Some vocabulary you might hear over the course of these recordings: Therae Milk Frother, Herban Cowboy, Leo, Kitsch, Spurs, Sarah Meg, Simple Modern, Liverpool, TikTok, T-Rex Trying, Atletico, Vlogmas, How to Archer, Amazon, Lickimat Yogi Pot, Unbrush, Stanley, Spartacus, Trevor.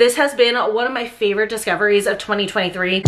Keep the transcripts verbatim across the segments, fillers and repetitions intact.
This has been one of my favorite discoveries of twenty twenty-three.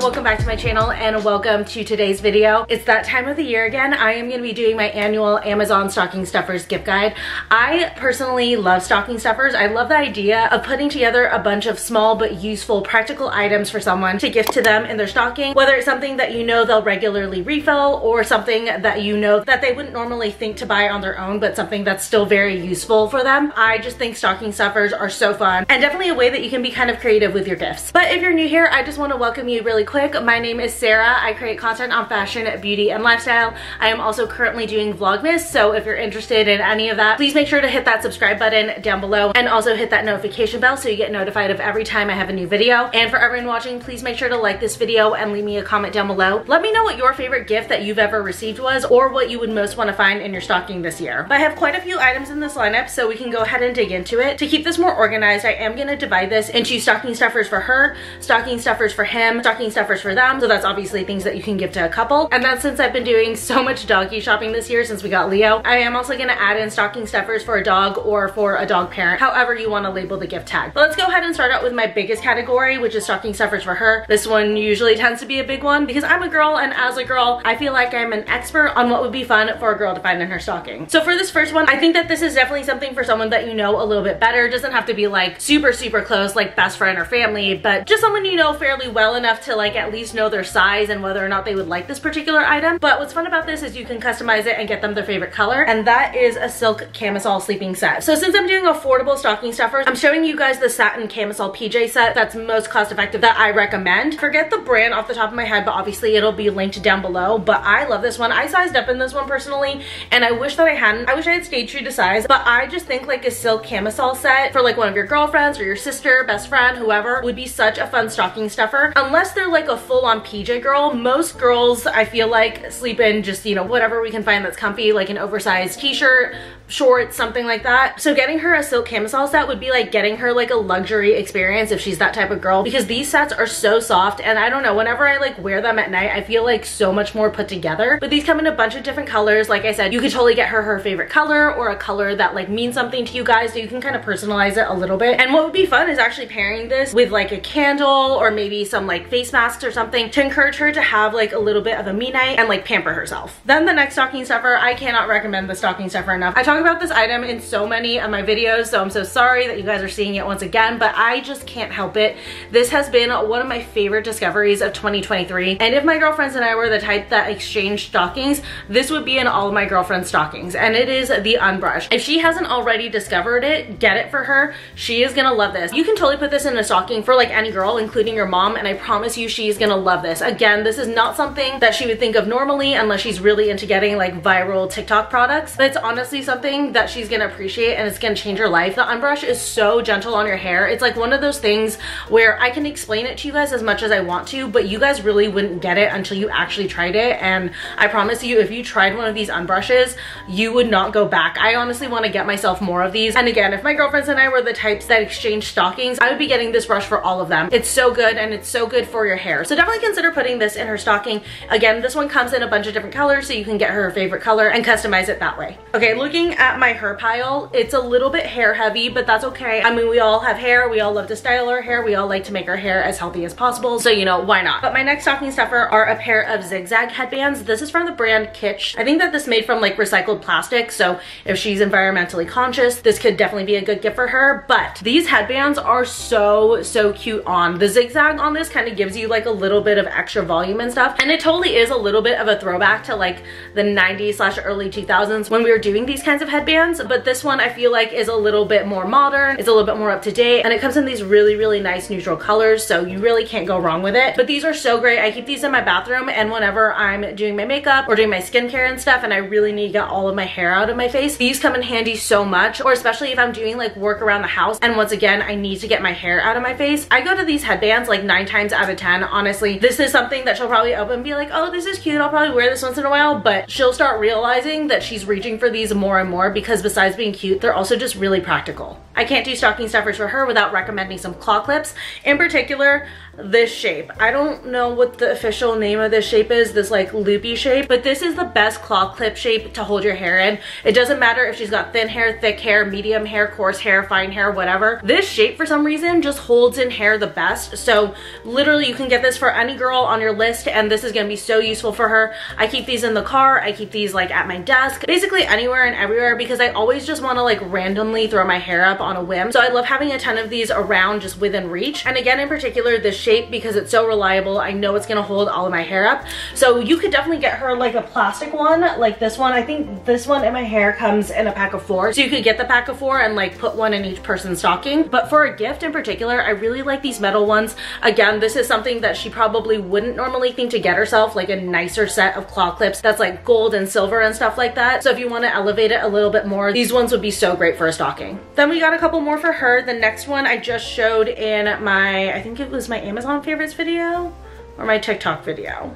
Welcome back to my channel and welcome to today's video. It's that time of the year again. I am going to be doing my annual Amazon stocking stuffers gift guide. I personally love stocking stuffers. I love the idea of putting together a bunch of small but useful practical items for someone to gift to them in their stocking, whether it's something that you know they'll regularly refill or something that you know that they wouldn't normally think to buy on their own, but something that's still very useful for them. I just think stocking stuffers are so fun and definitely a way that you can be kind of creative with your gifts. But if you're new here, I just want to welcome you really quick. My name is Sarah. I create content on fashion, beauty, and lifestyle. I am also currently doing Vlogmas, so if you're interested in any of that, please make sure to hit that subscribe button down below and also hit that notification bell so you get notified of every time I have a new video. And for everyone watching, please make sure to like this video and leave me a comment down below. Let me know what your favorite gift that you've ever received was or what you would most want to find in your stocking this year. But I have quite a few items in this lineup, so we can go ahead and dig into it. To keep this more organized, I am going to divide this into stocking stuffers for her, stocking stuffers for him, stocking stuffers for them, so that's obviously things that you can give to a couple. And then since I've been doing so much doggy shopping this year since we got Leo, I am also gonna add in stocking stuffers for a dog or for a dog parent, however you wanna label the gift tag. But let's go ahead and start out with my biggest category, which is stocking stuffers for her. This one usually tends to be a big one because I'm a girl, and as a girl, I feel like I'm an expert on what would be fun for a girl to find in her stocking. So for this first one, I think that this is definitely something for someone that you know a little bit better. It doesn't have to be like super, super close, like best friend or family, but just someone you know fairly well enough to like at least know their size and whether or not they would like this particular item. But what's fun about this is you can customize it and get them their favorite color, and that is a silk camisole sleeping set. So since I'm doing affordable stocking stuffers, I'm showing you guys the satin camisole P J set that's most cost effective that I recommend. Forget the brand off the top of my head, but obviously it'll be linked down below. But I love this one. I sized up in this one personally, and I wish that I hadn't. I wish I had stayed true to size, but I just think like a silk camisole set for like one of your girlfriends or your sister, best friend, whoever, would be such a fun stocking stuffer. Unless they're like a full-on P J girl. Most girls, I feel like, sleep in just, you know, whatever we can find that's comfy, like an oversized t-shirt, shorts, something like that. So getting her a silk camisole set would be like getting her like a luxury experience if she's that type of girl, because these sets are so soft, and I don't know, whenever I like wear them at night, I feel like so much more put together. But these come in a bunch of different colors. Like I said, you could totally get her her favorite color or a color that like means something to you guys, so you can kind of personalize it a little bit. And what would be fun is actually pairing this with like a candle or maybe some like face masks or something to encourage her to have like a little bit of a me night and like pamper herself. Then the next stocking stuffer, I cannot recommend the stocking stuffer enough. I talk about this item in so many of my videos, so I'm so sorry that you guys are seeing it once again, but I just can't help it. This has been one of my favorite discoveries of twenty twenty-three, and if my girlfriends and I were the type that exchanged stockings, this would be in all of my girlfriend's stockings, and it is the Unbrush. If she hasn't already discovered it, get it for her. She is gonna love this. You can totally put this in a stocking for like any girl, including your mom, and I promise you she's gonna love this. Again, this is not something that she would think of normally unless she's really into getting like viral TikTok products, but it's honestly something that she's gonna appreciate, and it's gonna change her life. The Unbrush is so gentle on your hair. It's like one of those things where I can explain it to you guys as much as I want to, but you guys really wouldn't get it until you actually tried it, and I promise you, if you tried one of these Unbrushes, you would not go back. I honestly want to get myself more of these, and again, if my girlfriends and I were the types that exchange stockings, I would be getting this brush for all of them. It's so good, and it's so good for for your hair. So definitely consider putting this in her stocking. Again, this one comes in a bunch of different colors, so you can get her, her favorite color and customize it that way. Okay, looking at my hair pile, it's a little bit hair heavy, but that's okay. I mean, we all have hair, we all love to style our hair, we all like to make our hair as healthy as possible, so you know, why not? But my next stocking stuffer are a pair of zigzag headbands. This is from the brand Kitsch. I think that this made from like recycled plastic, so if she's environmentally conscious, this could definitely be a good gift for her. But these headbands are so, so cute on. The zigzag on this kind of gives gives you like a little bit of extra volume and stuff, and it totally is a little bit of a throwback to like the nineties slash early two thousands when we were doing these kinds of headbands. But this one I feel like is a little bit more modern, it's a little bit more up to date, and it comes in these really, really nice neutral colors, so you really can't go wrong with it. But these are so great. I keep these in my bathroom, and whenever I'm doing my makeup or doing my skincare and stuff and I really need to get all of my hair out of my face, these come in handy so much. Or especially if I'm doing like work around the house and once again I need to get my hair out of my face, I go to these headbands like nine times out of ten. Honestly, this is something that she'll probably open and be like, oh, this is cute, I'll probably wear this once in a while, but she'll start realizing that she's reaching for these more and more, because besides being cute, they're also just really practical. I can't do stocking stuffers for her without recommending some claw clips. In particular, this shape. I don't know what the official name of this shape is, this like loopy shape, but this is the best claw clip shape to hold your hair in. It doesn't matter if she's got thin hair, thick hair, medium hair, coarse hair, fine hair, whatever. This shape for some reason just holds in hair the best. So literally you can get this for any girl on your list and this is gonna be so useful for her. I keep these in the car, I keep these like at my desk, basically anywhere and everywhere because I always just wanna like randomly throw my hair up on a whim. So I love having a ton of these around just within reach. And again, in particular, this shape because it's so reliable. I know it's gonna hold all of my hair up. So you could definitely get her like a plastic one, like this one. I think this one in my hair comes in a pack of four. So you could get the pack of four and like put one in each person's stocking. But for a gift in particular, I really like these metal ones. Again, this is something that she probably wouldn't normally think to get herself, like a nicer set of claw clips that's like gold and silver and stuff like that. So if you wanna elevate it a little bit more, these ones would be so great for a stocking. Then we got a couple more for her. The next one I just showed in my, I think it was my Amazon favorites video or my TikTok video.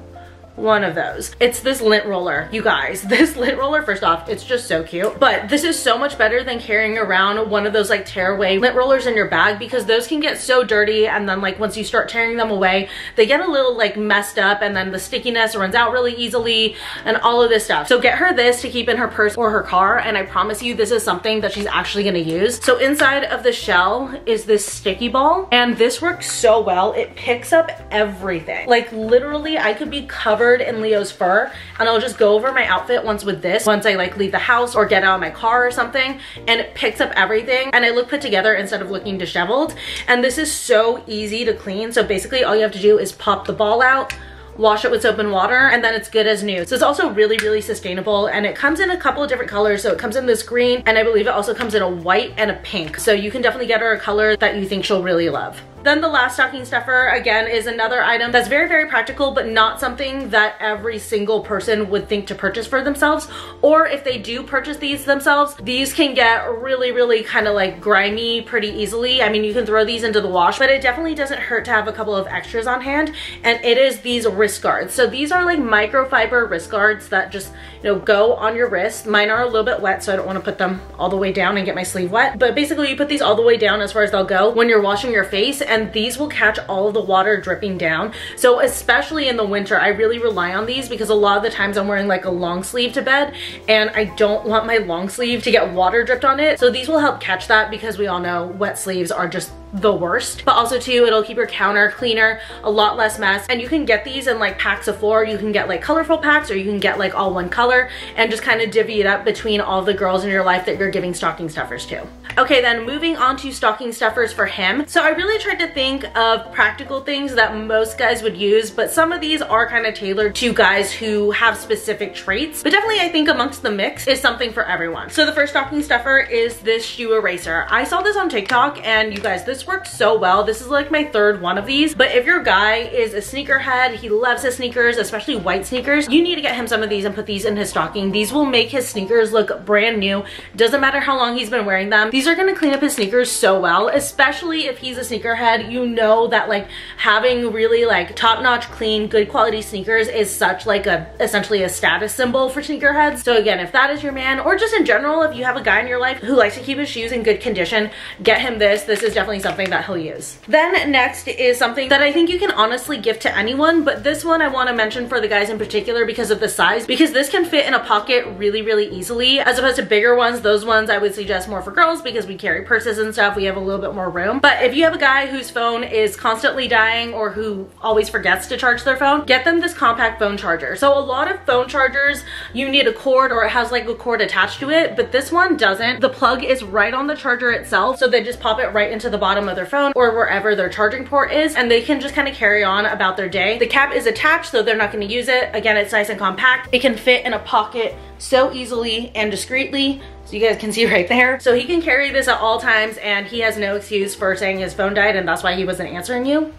One of those. It's this lint roller. You guys, this lint roller, first off, it's just so cute, but this is so much better than carrying around one of those like tear away lint rollers in your bag because those can get so dirty and then like once you start tearing them away, they get a little like messed up and then the stickiness runs out really easily and all of this stuff. So get her this to keep in her purse or her car and I promise you this is something that she's actually gonna use. So inside of the shell is this sticky ball and this works so well. It picks up everything. Like literally I could be covered in Leo's fur and I'll just go over my outfit once with this once I like leave the house or get out of my car or something and it picks up everything and I look put together instead of looking disheveled. And this is so easy to clean, so basically all you have to do is pop the ball out, wash it with soap and water, and then it's good as new. So it's also really, really sustainable and it comes in a couple of different colors. So it comes in this green and I believe it also comes in a white and a pink. So you can definitely get her a color that you think she'll really love. Then the last stocking stuffer, again, is another item that's very, very practical, but not something that every single person would think to purchase for themselves. Or if they do purchase these themselves, these can get really, really kind of like grimy pretty easily. I mean, you can throw these into the wash, but it definitely doesn't hurt to have a couple of extras on hand. And it is these wrist guards. So these are like microfiber wrist guards that just, you know, go on your wrist. Mine are a little bit wet, so I don't want to put them all the way down and get my sleeve wet. But basically, you put these all the way down as far as they'll go when you're washing your face. And these will catch all of the water dripping down. So especially in the winter, I really rely on these because a lot of the times I'm wearing like a long sleeve to bed and I don't want my long sleeve to get water dripped on it. So these will help catch that because we all know wet sleeves are just the worst. But also too, it'll keep your counter cleaner, a lot less mess. And you can get these in like packs of four. You can get like colorful packs or you can get like all one color and just kind of divvy it up between all the girls in your life that you're giving stocking stuffers to. Okay, then moving on to stocking stuffers for him. So I really tried to think of practical things that most guys would use, but some of these are kind of tailored to guys who have specific traits. But definitely I think amongst the mix is something for everyone. So the first stocking stuffer is this shoe eraser. I saw this on TikTok and you guys, this worked so well. This is like my third one of these, but if your guy is a sneakerhead, he loves his sneakers, especially white sneakers, you need to get him some of these and put these in his stocking. These will make his sneakers look brand new. Doesn't matter how long he's been wearing them. These are gonna clean up his sneakers so well, especially if he's a sneakerhead. You know that like having really like top-notch, clean, good quality sneakers is such like a essentially a status symbol for sneakerheads. So again, if that is your man, or just in general, if you have a guy in your life who likes to keep his shoes in good condition, get him this. This is definitely something that he'll use. Then next is something that I think you can honestly give to anyone, but this one I want to mention for the guys in particular because of the size, because this can fit in a pocket really, really easily as opposed to bigger ones. Those ones I would suggest more for girls because we carry purses and stuff. We have a little bit more room. But if you have a guy who whose phone is constantly dying or who always forgets to charge their phone, get them this compact phone charger. So a lot of phone chargers, you need a cord or it has like a cord attached to it, but this one doesn't. The plug is right on the charger itself, so they just pop it right into the bottom of their phone or wherever their charging port is, and they can just kind of carry on about their day. The cap is attached, so they're not going to use it. Again, it's nice and compact. It can fit in a pocket so easily and discreetly. So you guys can see right there. So he can carry this at all times and he has no excuse for saying his phone died and that's why he wasn't answering you.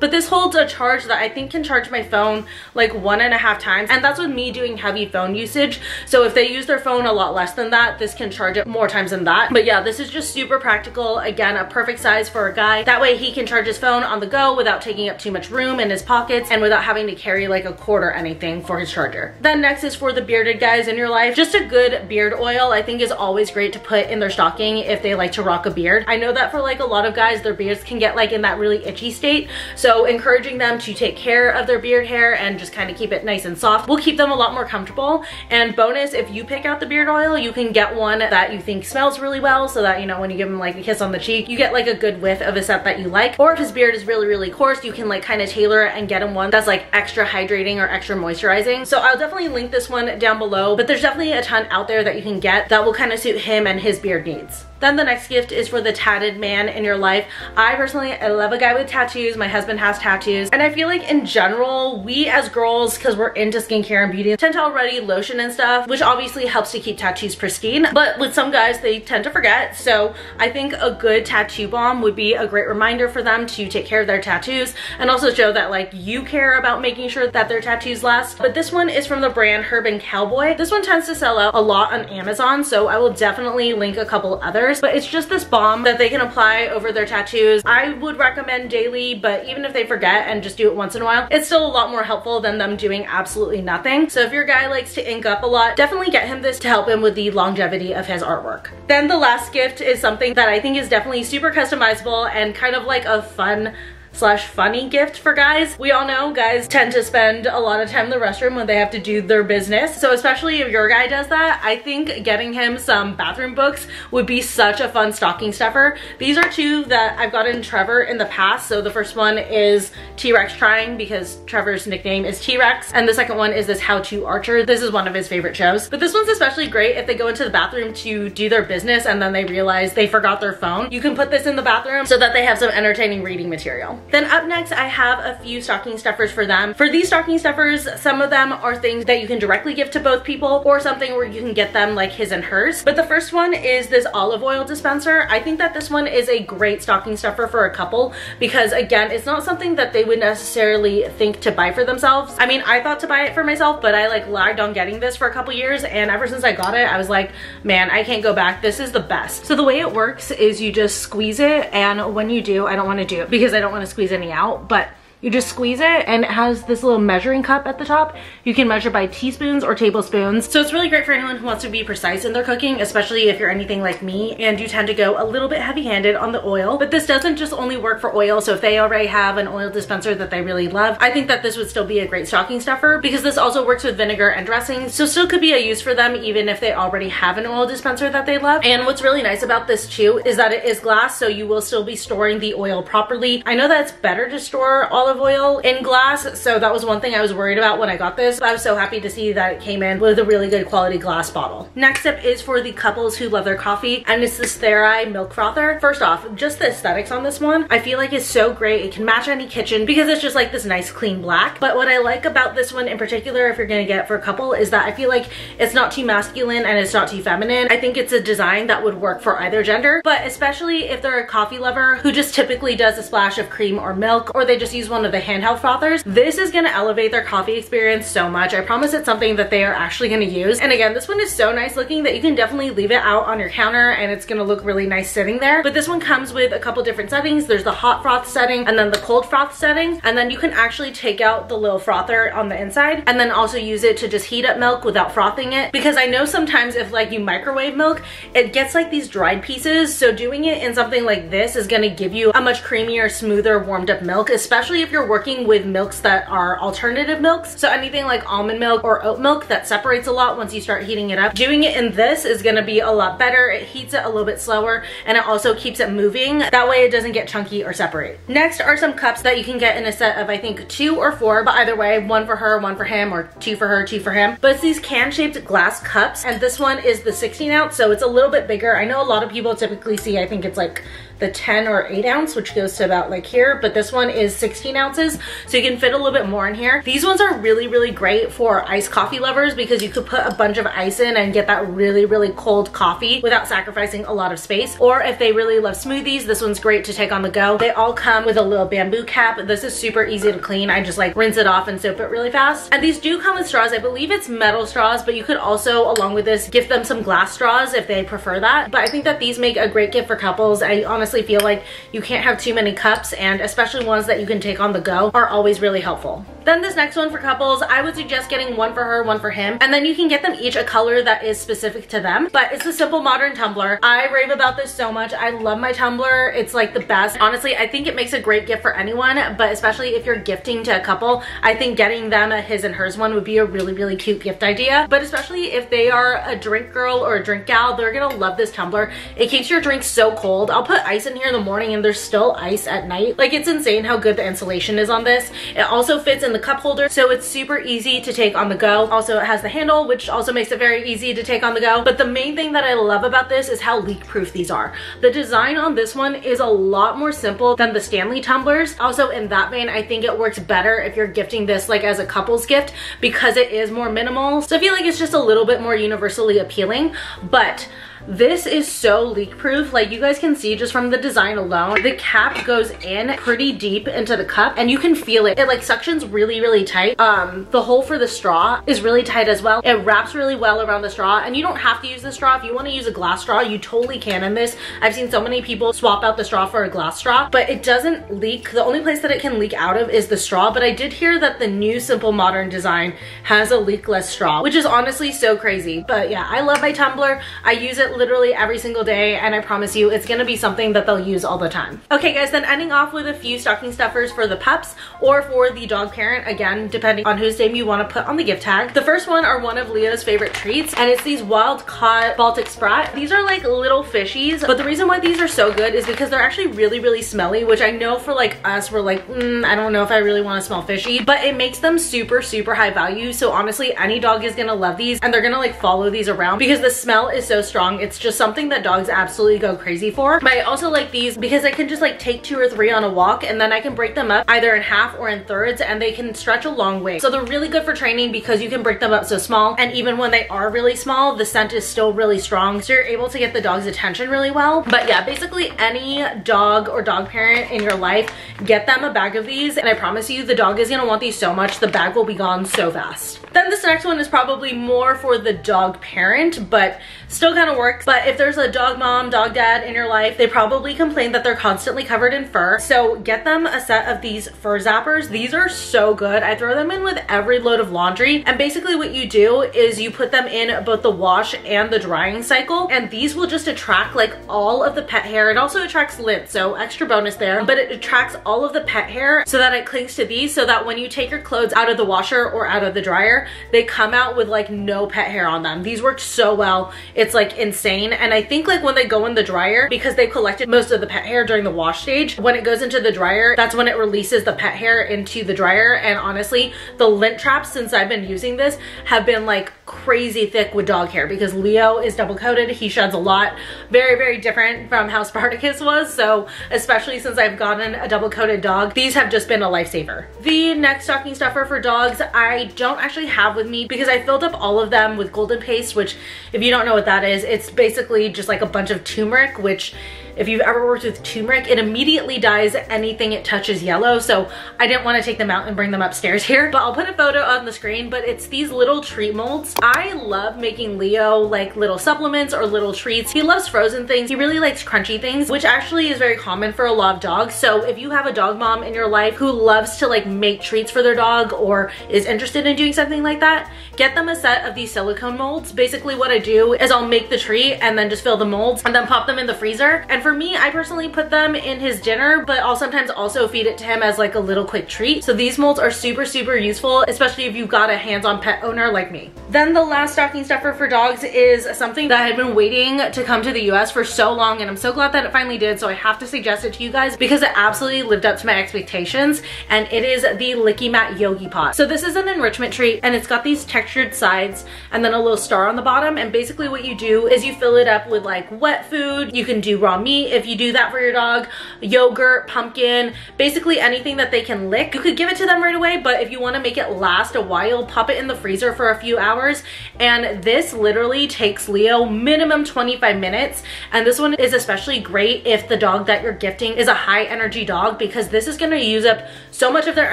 But this holds a charge that I think can charge my phone like one and a half times, and that's with me doing heavy phone usage. So if they use their phone a lot less than that, this can charge it more times than that. But yeah, this is just super practical. Again, a perfect size for a guy. That way he can charge his phone on the go without taking up too much room in his pockets and without having to carry like a cord or anything for his charger. Then next is for the bearded guys in your life. Just a good beard oil I think is always great to put in their stocking if they like to rock a beard. I know that for like a lot of guys, their beards can get like in that really itchy state. So encouraging them to take care of their beard hair and just kind of keep it nice and soft will keep them a lot more comfortable. And bonus, if you pick out the beard oil, you can get one that you think smells really well so that, you know, when you give him like a kiss on the cheek, you get like a good whiff of a scent that you like. Or if his beard is really, really coarse, you can like kind of tailor it and get him one that's like extra hydrating or extra moisturizing. So I'll definitely link this one down below, but there's definitely a ton out there that you can get that will kind of suit him and his beard needs. Then the next gift is for the tatted man in your life. I personally, I love a guy with tattoos. My husband has tattoos. And I feel like in general, we as girls, because we're into skincare and beauty, tend to already lotion and stuff, which obviously helps to keep tattoos pristine. But with some guys, they tend to forget. So I think a good tattoo balm would be a great reminder for them to take care of their tattoos and also show that like you care about making sure that their tattoos last. But this one is from the brand Herban Cowboy. This one tends to sell out a lot on Amazon, so I will definitely link a couple others. But it's just this balm that they can apply over their tattoos. I would recommend daily, but even if they forget and just do it once in a while, it's still a lot more helpful than them doing absolutely nothing. So if your guy likes to ink up a lot, definitely get him this to help him with the longevity of his artwork. Then the last gift is something that I think is definitely super customizable and kind of like a fun slash funny gift for guys. We all know guys tend to spend a lot of time in the restroom when they have to do their business. So especially if your guy does that, I think getting him some bathroom books would be such a fun stocking stuffer. These are two that I've gotten Trevor in the past. So the first one is T-Rex Trying, because Trevor's nickname is T-Rex. And the second one is this How to Archer. This is one of his favorite shows. But this one's especially great if they go into the bathroom to do their business and then they realize they forgot their phone. You can put this in the bathroom so that they have some entertaining reading material. Then up next, I have a few stocking stuffers for them. For these stocking stuffers, some of them are things that you can directly give to both people or something where you can get them like his and hers. But the first one is this olive oil dispenser. I think that this one is a great stocking stuffer for a couple because again, it's not something that they would necessarily think to buy for themselves. I mean, I thought to buy it for myself, but I like lagged on getting this for a couple years, and ever since I got it, I was like, man, I can't go back. This is the best. So the way it works is you just squeeze it, and when you do, I don't want to do it because I don't want to squeeze any out, but you just squeeze it, and it has this little measuring cup at the top. You can measure by teaspoons or tablespoons. So it's really great for anyone who wants to be precise in their cooking, especially if you're anything like me and you tend to go a little bit heavy-handed on the oil. But this doesn't just only work for oil, so if they already have an oil dispenser that they really love, I think that this would still be a great stocking stuffer because this also works with vinegar and dressings, so still could be a use for them even if they already have an oil dispenser that they love. And what's really nice about this too is that it is glass, so you will still be storing the oil properly. I know that it's better to store all oil in glass, so that was one thing I was worried about when I got this. I was so happy to see that it came in with a really good quality glass bottle. Next up is for the couples who love their coffee, and it's this Therae Milk Frother. First off, just the aesthetics on this one, I feel like it's so great. It can match any kitchen because it's just like this nice clean black. But what I like about this one in particular, if you're gonna get it for a couple, is that I feel like it's not too masculine and it's not too feminine. I think it's a design that would work for either gender, but especially if they're a coffee lover who just typically does a splash of cream or milk, or they just use one of the handheld frothers, this is going to elevate their coffee experience so much. I promise it's something that they are actually going to use. And again, this one is so nice looking that you can definitely leave it out on your counter and it's going to look really nice sitting there. But this one comes with a couple different settings. There's the hot froth setting and then the cold froth setting, and then you can actually take out the little frother on the inside and then also use it to just heat up milk without frothing it, because I know sometimes if like you microwave milk, it gets like these dried pieces. So doing it in something like this is going to give you a much creamier, smoother, warmed up milk, especially if you're working with milks that are alternative milks. So anything like almond milk or oat milk that separates a lot once you start heating it up, doing it in this is going to be a lot better. It heats it a little bit slower and it also keeps it moving. That way it doesn't get chunky or separate. Next are some cups that you can get in a set of I think two or four, but either way, one for her, one for him, or two for her, two for him. But it's these can shaped glass cups, and this one is the sixteen ounce, so it's a little bit bigger. I know a lot of people typically see, I think it's like the ten or eight ounce, which goes to about like here, but this one is sixteen ounce. ounces, so you can fit a little bit more in here. These ones are really, really great for iced coffee lovers because you could put a bunch of ice in and get that really, really cold coffee without sacrificing a lot of space. Or if they really love smoothies, this one's great to take on the go. They all come with a little bamboo cap. This is super easy to clean. I just like rinse it off and soap it really fast. And these do come with straws. I believe it's metal straws, but you could also, along with this, gift them some glass straws if they prefer that. But I think that these make a great gift for couples. I honestly feel like you can't have too many cups, and especially ones that you can take on the go are always really helpful. Then this next one for couples, I would suggest getting one for her, one for him, and then you can get them each a color that is specific to them. But it's the Simple Modern tumbler. I rave about this so much. I love my tumbler. It's like the best. Honestly, I think it makes a great gift for anyone, but especially if you're gifting to a couple, I think getting them a his and hers one would be a really, really cute gift idea. But especially if they are a drink girl or a drink gal, they're gonna love this tumbler. It keeps your drink so cold. I'll put ice in here in the morning and there's still ice at night. Like, it's insane how good the insulation is on this. It also fits in the cup holder, so it's super easy to take on the go. Also, it has the handle, which also makes it very easy to take on the go. But the main thing that I love about this is how leak proof these are. The design on this one is a lot more simple than the Stanley tumblers. Also, in that vein, I think it works better if you're gifting this like as a couple's gift because it is more minimal. So I feel like it's just a little bit more universally appealing. But this is so leak proof. Like, you guys can see just from the design alone, the cap goes in pretty deep into the cup and you can feel it. It like suctions really, really tight. Um, the hole for the straw is really tight as well. It wraps really well around the straw, and you don't have to use the straw. If you want to use a glass straw, you totally can in this. I've seen so many people swap out the straw for a glass straw, but it doesn't leak. The only place that it can leak out of is the straw, but I did hear that the new Simple Modern design has a leakless straw, which is honestly so crazy. But yeah, I love my tumbler. I use it literally every single day, and I promise you it's gonna be something that they'll use all the time. Okay guys, then ending off with a few stocking stuffers for the pups or for the dog parent, again depending on whose name you want to put on the gift tag. The first one are one of Leo's favorite treats, and it's these wild caught Baltic Sprat. These are like little fishies, but the reason why these are so good is because they're actually really, really smelly, which I know for like us, we're like mm, I don't know if I really want to smell fishy, but it makes them super, super high value. So honestly, any dog is gonna love these, and they're gonna like follow these around because the smell is so strong. It's just something that dogs absolutely go crazy for. But I also like these because I can just like take two or three on a walk, and then I can break them up either in half or in thirds, and they can stretch a long way. So they're really good for training because you can break them up so small, and even when they are really small, the scent is still really strong, so you're able to get the dog's attention really well. But yeah, basically any dog or dog parent in your life, get them a bag of these, and I promise you the dog is gonna want these so much, the bag will be gone so fast. Then this next one is probably more for the dog parent, but still kind of works. But if there's a dog mom, dog dad in your life, they probably complain that they're constantly covered in fur. So get them a set of these fur zappers. These are so good. I throw them in with every load of laundry. And basically what you do is you put them in both the wash and the drying cycle. And these will just attract like all of the pet hair. It also attracts lint, so extra bonus there. But it attracts all of the pet hair so that it clings to these, so that when you take your clothes out of the washer or out of the dryer, they come out with like no pet hair on them. These work so well. It's like insane. And I think like when they go in the dryer, because they collected most of the pet hair during the wash stage, when it goes into the dryer, that's when it releases the pet hair into the dryer. And honestly, the lint traps, since I've been using this, have been like crazy thick with dog hair because Leo is double coated. He sheds a lot. Very, very different from how Spartacus was. So especially since I've gotten a double coated dog, these have just been a lifesaver. The next stocking stuffer for dogs, I don't actually have with me because I filled up all of them with golden paste, which if you don't know what that is, it's basically just like a bunch of turmeric, which if you've ever worked with turmeric, it immediately dyes anything it touches yellow. So I didn't want to take them out and bring them upstairs here, but I'll put a photo on the screen. But it's these little treat molds. I love making Leo like little supplements or little treats. He loves frozen things. He really likes crunchy things, which actually is very common for a lot of dogs. So if you have a dog mom in your life who loves to like make treats for their dog or is interested in doing something like that, get them a set of these silicone molds. Basically what I do is I'll make the treat and then just fill the molds and then pop them in the freezer. And for me, I personally put them in his dinner, but I'll sometimes also feed it to him as like a little quick treat. So these molds are super, super useful, especially if you've got a hands-on pet owner like me. Then the last stocking stuffer for dogs is something that I had been waiting to come to the U S for so long, and I'm so glad that it finally did. So I have to suggest it to you guys because it absolutely lived up to my expectations, and it is the Lickimat Yogi Pot. So this is an enrichment treat, and it's got these textured sides and then a little star on the bottom. And basically what you do is you fill it up with like wet food. You can do raw meat. doggy if you do that for your dog. Yogurt, pumpkin, basically anything that they can lick. You could give it to them right away, but if you want to make it last a while, pop it in the freezer for a few hours. And this literally takes Leo minimum twenty-five minutes. And this one is especially great if the dog that you're gifting is a high energy dog, because this is going to use up so much of their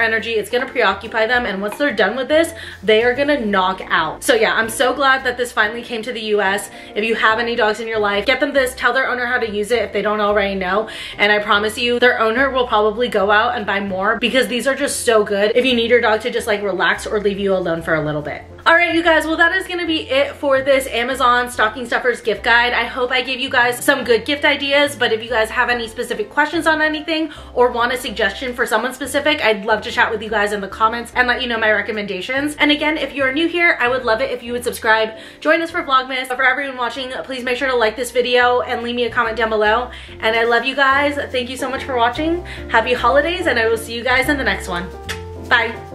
energy. It's going to preoccupy them, and once they're done with this, they are going to knock out. So yeah, I'm so glad that this finally came to the U S. If you have any dogs in your life, get them this, tell their owner how to use it if they don't already know, and I promise you their owner will probably go out and buy more, because these are just so good if you need your dog to just like relax or leave you alone for a little bit. Alright you guys, well that is going to be it for this Amazon stocking stuffers gift guide. I hope I gave you guys some good gift ideas, but if you guys have any specific questions on anything or want a suggestion for someone specific, I'd love to chat with you guys in the comments and let you know my recommendations. And again, if you're new here, I would love it if you would subscribe, join us for Vlogmas. But for everyone watching, please make sure to like this video and leave me a comment down below. And I love you guys. Thank you so much for watching. Happy holidays, and I will see you guys in the next one. Bye.